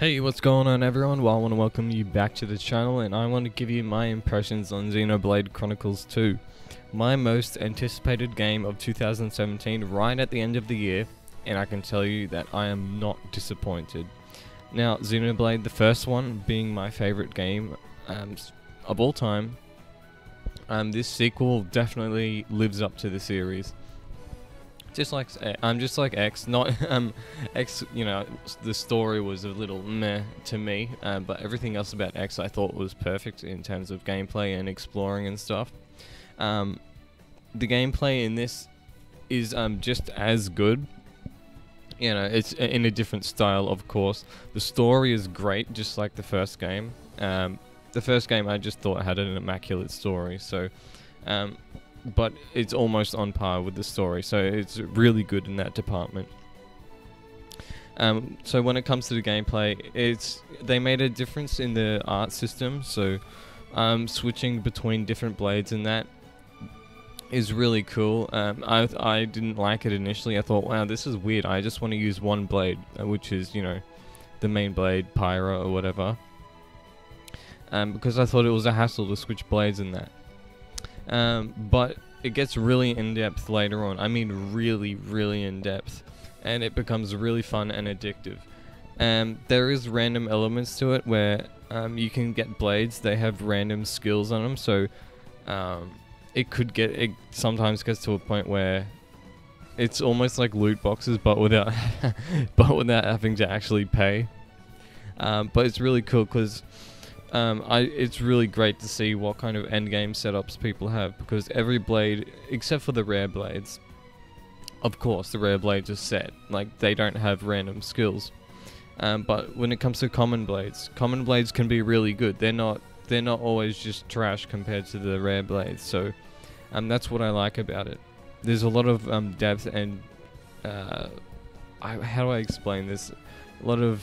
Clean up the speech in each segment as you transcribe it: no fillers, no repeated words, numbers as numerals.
Hey, what's going on everyone? Well, I want to welcome you back to the channel and I want to give you my impressions on Xenoblade Chronicles 2, my most anticipated game of 2017 right at the end of the year, and I can tell you that I am not disappointed. Now, Xenoblade, the first one, being my favourite game of all time, this sequel definitely lives up to the series. Just like X, not X. You know, the story was a little meh to me, but everything else about X I thought was perfect in terms of gameplay and exploring and stuff. The gameplay in this is just as good. You know, it's in a different style, of course. The story is great, just like the first game. The first game I just thought had an immaculate story, so. But it's almost on par with the story, so it's really good in that department. So when it comes to the gameplay, they made a difference in the art system, so switching between different blades and that is really cool. I didn't like it initially. I thought, wow, this is weird. I just want to use one blade, which is, you know, the main blade, Pyra or whatever, because I thought it was a hassle to switch blades and that. But it gets really in-depth later on. I mean really, really in-depth. And it becomes really fun and addictive. There is random elements to it where you can get blades. They have random skills on them. So it sometimes gets to a point where it's almost like loot boxes but without, without having to actually pay. But it's really cool because... it's really great to see what kind of endgame setups people have, because every blade, except for the rare blades, of course the rare blades are set, like they don't have random skills. But when it comes to common blades can be really good. They're not always just trash compared to the rare blades. So that's what I like about it. There's a lot of depth and how do I explain this? A lot of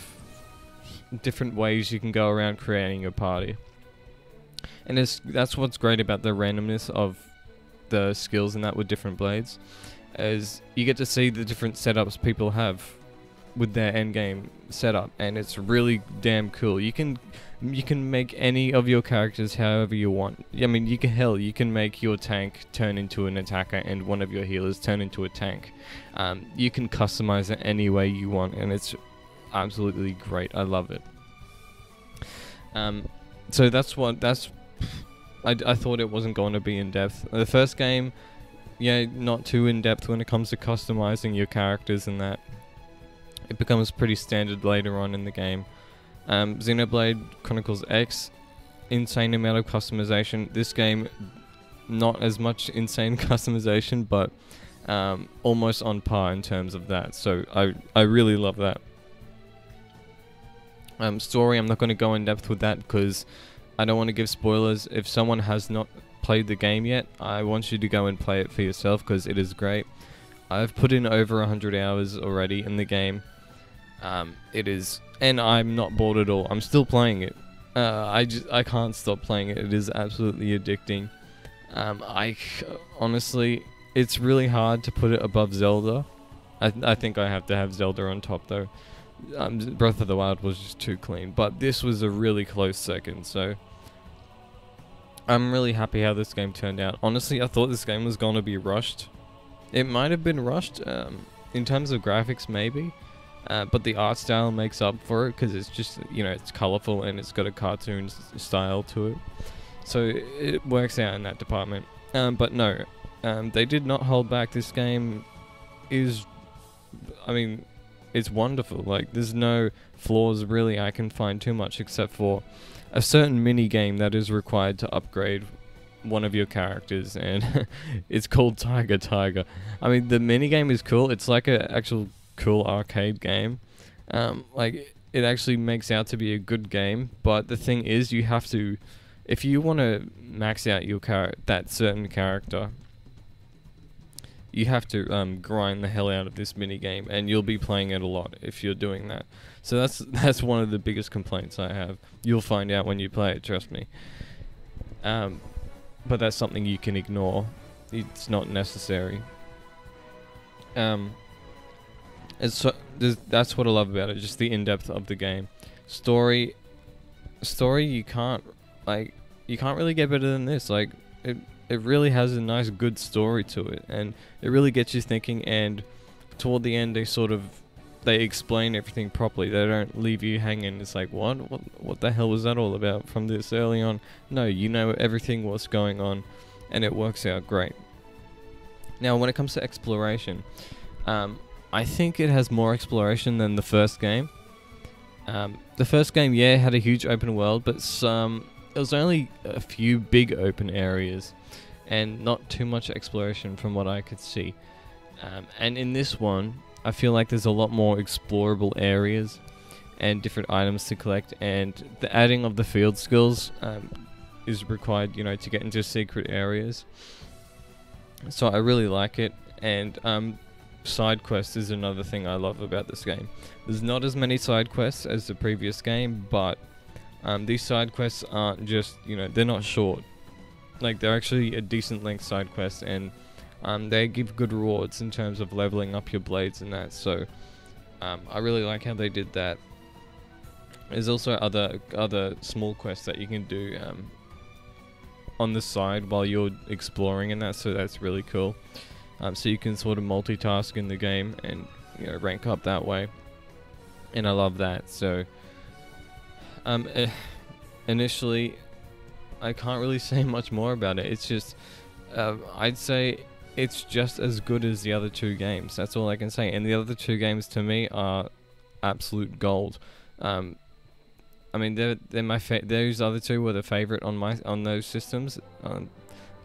different ways you can go around creating a party, and that's what's great about the randomness of the skills and that with different blades, as you get to see the different setups people have with their end game setup, and it's really damn cool. You can make any of your characters however you want. I mean, you can make your tank turn into an attacker and one of your healers turn into a tank. You can customize it any way you want, and it's absolutely great. I love it. So I thought it wasn't going to be in depth. The first game, yeah, not too in depth when it comes to customizing your characters and that. It becomes pretty standard later on in the game. Xenoblade Chronicles X, insane amount of customization. This game, not as much insane customization, but almost on par in terms of that. So I really love that. Story, I'm not going to go in depth with that because I don't want to give spoilers. If someone has not played the game yet, I want you to go and play it for yourself because it is great. I've put in over 100 hours already in the game. And I'm not bored at all. I'm still playing it. I can't stop playing it. It is absolutely addicting. Honestly, it's really hard to put it above Zelda. I think I have to have Zelda on top though. Breath of the Wild was just too clean, but this was a really close second, so I'm really happy how this game turned out. Honestly, I thought this game was going to be rushed. It might have been rushed, in terms of graphics maybe, but the art style makes up for it because it's just, you know, it's colourful and it's got a cartoon style to it, so it works out in that department. But no, they did not hold back. This game is, I mean... it's wonderful. Like, there's no flaws really I can find too much, except for a certain mini game that is required to upgrade one of your characters, and it's called Tiger Tiger. I mean, the mini game is cool. It's like an actual cool arcade game. Like, it actually makes out to be a good game. But the thing is, you have to, if you want to max out your that certain character, you have to grind the hell out of this minigame, and you'll be playing it a lot if you're doing that. So that's one of the biggest complaints I have. You'll find out when you play it, trust me. But that's something you can ignore. It's not necessary. That's what I love about it, just the in-depth of the game. Story you can't really get better than this. Like it really has a nice good story to it, and it really gets you thinking, and toward the end they explain everything properly. They don't leave you hanging. It's like, what the hell was that all about from this early on? No, you know everything what's going on, and it works out great. Now, when it comes to exploration, I think it has more exploration than the first game. The first game, yeah, had a huge open world, but it was only a few big open areas, and not too much exploration from what I could see. And in this one, I feel like there's a lot more explorable areas and different items to collect, and the adding of the field skills is required, you know, to get into secret areas. So I really like it, and side quests is another thing I love about this game. There's not as many side quests as the previous game, but these side quests aren't just, you know, they're not short. Like, they're actually a decent length side quest, and they give good rewards in terms of leveling up your blades and that. So I really like how they did that. There's also other small quests that you can do on the side while you're exploring and that, so that's really cool. So you can sort of multitask in the game and, you know, rank up that way, and I love that. So initially I can't really say much more about it. It's just I'd say it's just as good as the other two games. That's all I can say. And the other two games to me are absolute gold. I mean, they're my those other two were the favorite on those systems.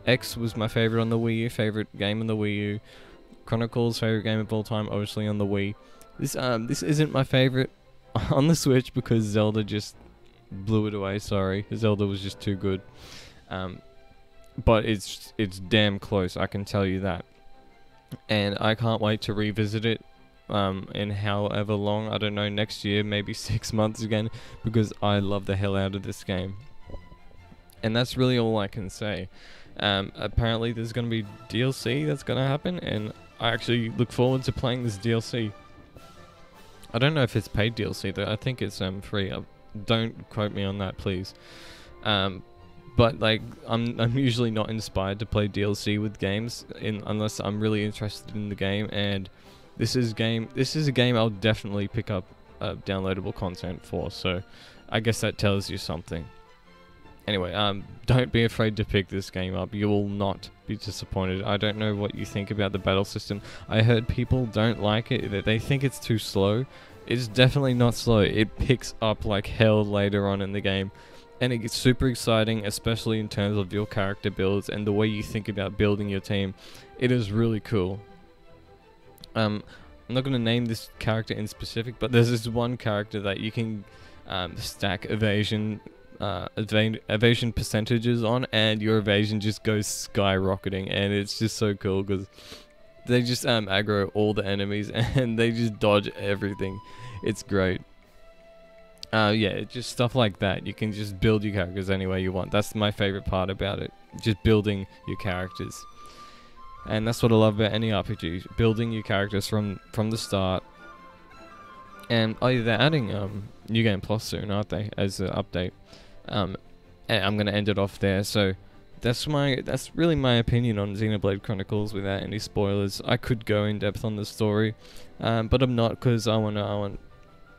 X was my favorite on the Wii U, favorite game on the Wii U. Chronicles, favorite game of all time, obviously on the Wii. This isn't my favorite on the Switch because Zelda just blew it away. Sorry, Zelda was just too good. But it's damn close, I can tell you that. And I can't wait to revisit it in however long, I don't know, next year, maybe 6 months again, because I love the hell out of this game. And that's really all I can say. Apparently there's going to be DLC that's going to happen, and I actually look forward to playing this DLC. I don't know if it's paid DLC though. I think it's free. Don't quote me on that, please. But like, I'm usually not inspired to play DLC with games unless I'm really interested in the game, and this is a game I'll definitely pick up downloadable content for, so I guess that tells you something. Anyway, don't be afraid to pick this game up. You will not be disappointed. I don't know what you think about the battle system. I heard people don't like it, that they think it's too slow. It's definitely not slow. It picks up like hell later on in the game. And it gets super exciting, especially in terms of your character builds and the way you think about building your team. It is really cool. I'm not going to name this character in specific, but there's this one character that you can stack evasion percentages on, and your evasion just goes skyrocketing, and it's just so cool because they just aggro all the enemies and they just dodge everything. It's great. Yeah, just stuff like that. You can just build your characters any way you want. That's my favorite part about it. Just building your characters. And that's what I love about any RPG. Building your characters from the start. And, oh yeah, they're adding New Game Plus soon, aren't they? As an update. And I'm going to end it off there. So, that's really my opinion on Xenoblade Chronicles without any spoilers. I could go in depth on the story. But I'm not, because I want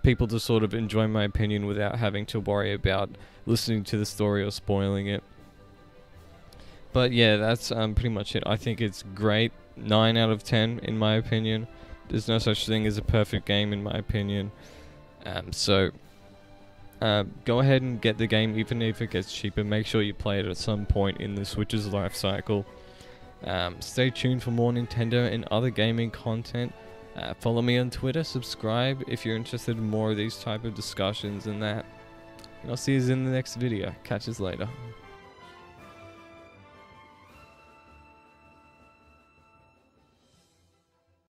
people to sort of enjoy my opinion without having to worry about listening to the story or spoiling it. But yeah, that's pretty much it. I think it's great. 9 out of 10 in my opinion. There's no such thing as a perfect game in my opinion. So go ahead and get the game, even if it gets cheaper. Make sure you play it at some point in the Switch's life cycle. Stay tuned for more Nintendo and other gaming content. Follow me on Twitter, subscribe if you're interested in more of these type of discussions and that. And I'll see you in the next video. Catch us later.